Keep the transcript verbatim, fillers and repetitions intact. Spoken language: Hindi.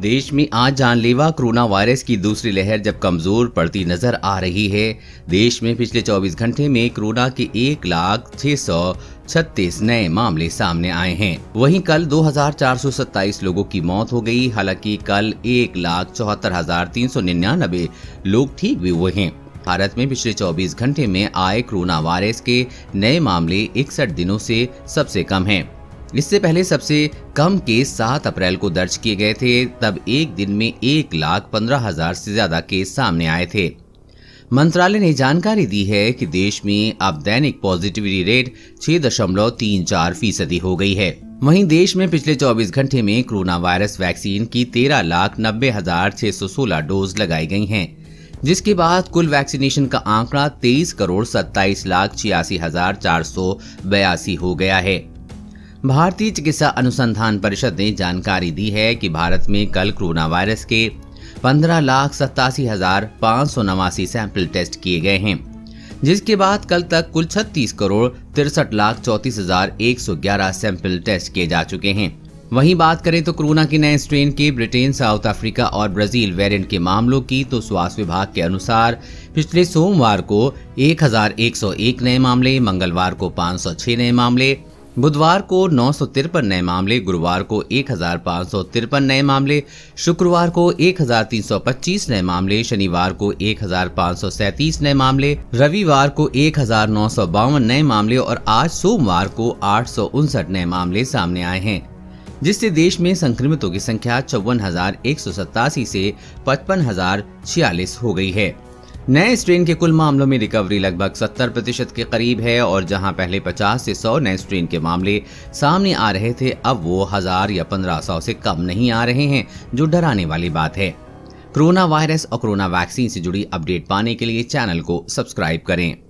देश में आज जानलेवा कोरोना वायरस की दूसरी लहर जब कमजोर पड़ती नजर आ रही है। देश में पिछले चौबीस घंटे में कोरोना के एक लाख छह सौ छत्तीस नए मामले सामने आए हैं। वहीं कल दो हजार चार सौ सत्ताईस लोगों की मौत हो गई। हालांकि कल एक लाख चौहत्तर हजार तीन सौ निन्यानबे लोग ठीक भी हुए हैं। भारत में पिछले चौबीस घंटे में आए कोरोना वायरस के नए मामले इकसठ दिनों से सबसे कम हैं। इससे पहले सबसे कम केस सात अप्रैल को दर्ज किए गए थे, तब एक दिन में एक लाख पंद्रह हजार से ज्यादा केस सामने आए थे। मंत्रालय ने जानकारी दी है कि देश में अब दैनिक पॉजिटिविटी रेट छह दशमलव तीन चार फीसदी हो गई है। वहीं देश में पिछले चौबीस घंटे में कोरोना वायरस वैक्सीन की तेरह लाख नब्बे हजार छह सौ सोलह डोज लगाई गई है, जिसके बाद कुल वैक्सीनेशन का आंकड़ा तेईस करोड़ सत्ताईस लाख छियासी हजार चार सौ बयासी हो गया है। भारतीय चिकित्सा अनुसंधान परिषद ने जानकारी दी है कि भारत में कल कोरोना वायरस के पंद्रह लाख सतासी हजार पाँच सौ नवासी सैंपल टेस्ट किए गए हैं, जिसके बाद कल तक कुल छत्तीस करोड़ तिरसठ लाख चौंतीस हजार एक सौ ग्यारह सैंपल टेस्ट किए जा चुके हैं। वहीं बात करें तो कोरोना के नए स्ट्रेन के ब्रिटेन, साउथ अफ्रीका और ब्राजील वेरिएंट के मामलों की, तो स्वास्थ्य विभाग के अनुसार पिछले सोमवार को एक हजार एक सौ एक नए मामले, मंगलवार को पाँच सौ छह नए मामले, बुधवार को नौ सौ तिरपन नए मामले, गुरुवार को एक हजार पाँच सौ तिरपन नए मामले, शुक्रवार को एक हजार तीन सौ पच्चीस नए मामले, शनिवार को एक हजार पाँच सौ सैंतीस नए मामले, रविवार को एक हजार नौ सौ बावन नए मामले और आज सोमवार को आठ सौ उनसठ नए मामले सामने आए हैं, जिससे देश में संक्रमितों की संख्या चौवन हजार एक सौ सतासी से पचपन हजार छियालीस हो गई है। नए स्ट्रेन के कुल मामलों में रिकवरी लगभग सत्तर प्रतिशत के करीब है और जहां पहले पचास से सौ नए स्ट्रेन के मामले सामने आ रहे थे, अब वो हजार या पंद्रह सौ से कम नहीं आ रहे हैं, जो डराने वाली बात है। कोरोना वायरस और कोरोना वैक्सीन से जुड़ी अपडेट पाने के लिए चैनल को सब्सक्राइब करें।